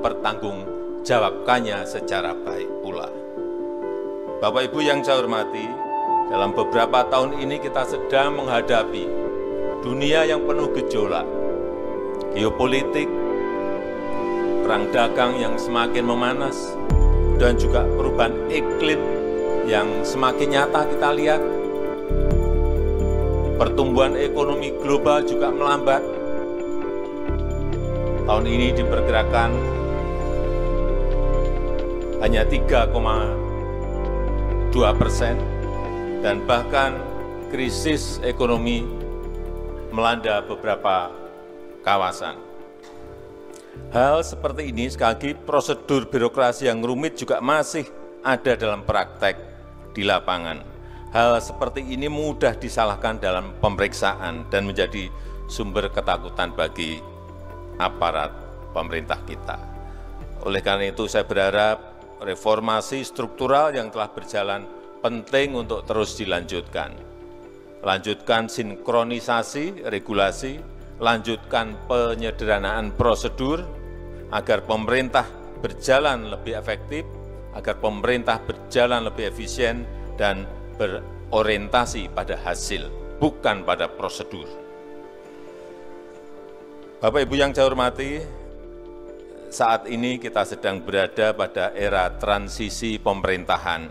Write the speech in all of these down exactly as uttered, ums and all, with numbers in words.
mempertanggungjawabkannya secara baik pula. Bapak Ibu yang saya hormati, dalam beberapa tahun ini kita sedang menghadapi dunia yang penuh gejolak, geopolitik, perang dagang yang semakin memanas, dan juga perubahan iklim yang semakin nyata kita lihat. Pertumbuhan ekonomi global juga melambat. Tahun ini diperkirakan hanya tiga koma dua persen, dan bahkan krisis ekonomi melanda beberapa kawasan. Hal seperti ini, sekali lagi, prosedur birokrasi yang rumit juga masih ada dalam praktek di lapangan. Hal seperti ini mudah disalahkan dalam pemeriksaan dan menjadi sumber ketakutan bagi aparat pemerintah kita. Oleh karena itu, saya berharap reformasi struktural yang telah berjalan penting untuk terus dilanjutkan. Lanjutkan sinkronisasi regulasi, lanjutkan penyederhanaan prosedur agar pemerintah berjalan lebih efektif, agar pemerintah berjalan lebih efisien dan berorientasi pada hasil, bukan pada prosedur. Bapak Ibu yang saya hormati, saat ini kita sedang berada pada era transisi pemerintahan.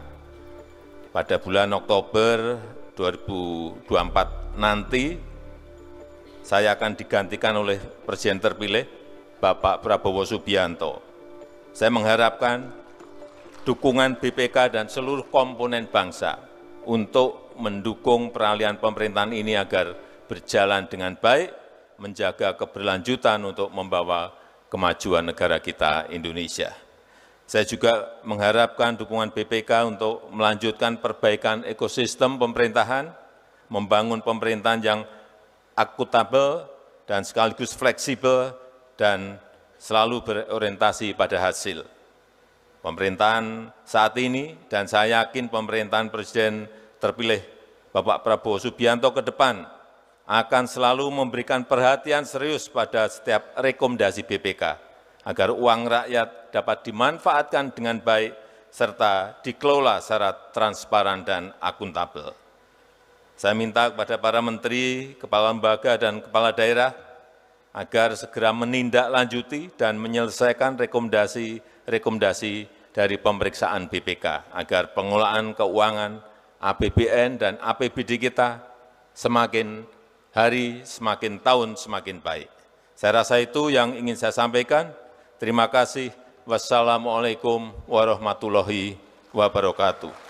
Pada bulan Oktober dua ribu dua puluh empat nanti, saya akan digantikan oleh Presiden terpilih, Bapak Prabowo Subianto. Saya mengharapkan dukungan B P K dan seluruh komponen bangsa untuk mendukung peralihan pemerintahan ini agar berjalan dengan baik, menjaga keberlanjutan untuk membawa kemajuan negara kita Indonesia. Saya juga mengharapkan dukungan B P K untuk melanjutkan perbaikan ekosistem pemerintahan, membangun pemerintahan yang akuntabel dan sekaligus fleksibel dan selalu berorientasi pada hasil. Pemerintahan saat ini, dan saya yakin pemerintahan Presiden terpilih Bapak Prabowo Subianto ke depan, akan selalu memberikan perhatian serius pada setiap rekomendasi B P K, agar uang rakyat dapat dimanfaatkan dengan baik, serta dikelola secara transparan dan akuntabel. Saya minta kepada para menteri, kepala lembaga, dan kepala daerah, agar segera menindaklanjuti dan menyelesaikan rekomendasi-rekomendasi dari pemeriksaan B P K, agar pengelolaan keuangan A P B N dan A P B D kita semakin hari, semakin tahun, semakin baik. Saya rasa itu yang ingin saya sampaikan. Terima kasih. Wassalamualaikum warahmatullahi wabarakatuh.